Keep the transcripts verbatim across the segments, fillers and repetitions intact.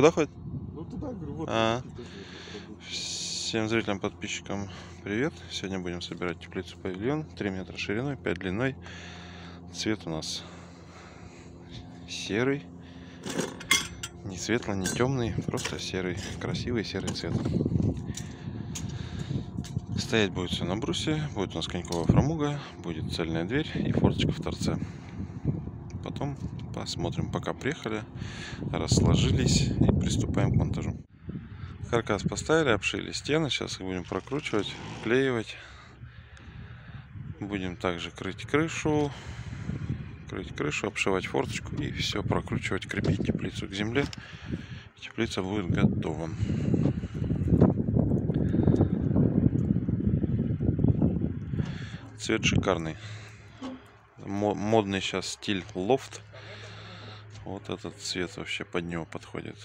куда ходит? Ну, туда, говорю, вот. А -а -а. Всем зрителям, подписчикам привет. Сегодня будем собирать теплицу павильон. три метра шириной, пять длиной. Цвет у нас серый. Не светлый, не темный, просто серый. Красивый серый цвет. Стоять будет все на брусе. Будет у нас коньковая фрамуга, будет цельная дверь и форточка в торце. Потом посмотрим, пока приехали, расложились и приступаем к монтажу. Каркас поставили, обшили стены, сейчас их будем прокручивать, вклеивать. Будем также крыть крышу, крыть крышу, обшивать форточку и все прокручивать, крепить теплицу к земле. Теплица будет готова. Цвет шикарный. Модный сейчас стиль лофт. Вот этот цвет вообще под него подходит.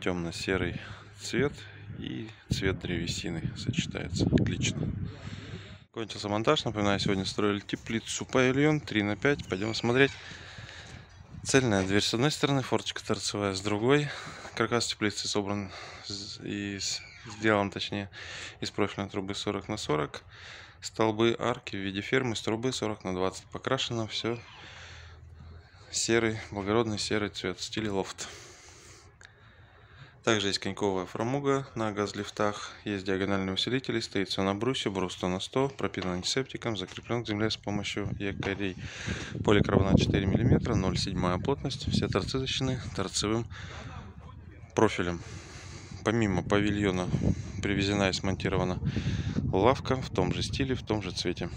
Темно-серый цвет и цвет древесины сочетается отлично. Кончился монтаж. Напоминаю, сегодня строили теплицу павильон три на пять. Пойдем смотреть. Цельная дверь с одной стороны, форточка торцевая с другой. Каркас теплицы собран и сделан, точнее, из профильной трубы сорок на сорок. Столбы, арки в виде фермы с трубы сорок на двадцать. Покрашено все серый, благородный серый цвет в стиле лофт. Также есть коньковая фрамуга на газлифтах. Есть диагональные усилители. Стоит все на брусе. Брус сто на сто. Пропитан антисептиком. Закреплен к земле с помощью якорей. Поликарбонат четыре миллиметра. ноль целых семь десятых плотность. Все торцы защищены торцевым профилем. Помимо павильона привезена и смонтирована лавка в том же стиле, в том же цвете.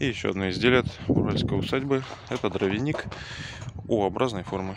И еще одно изделие от Уральской усадьбы. Это дровяник У-образной формы.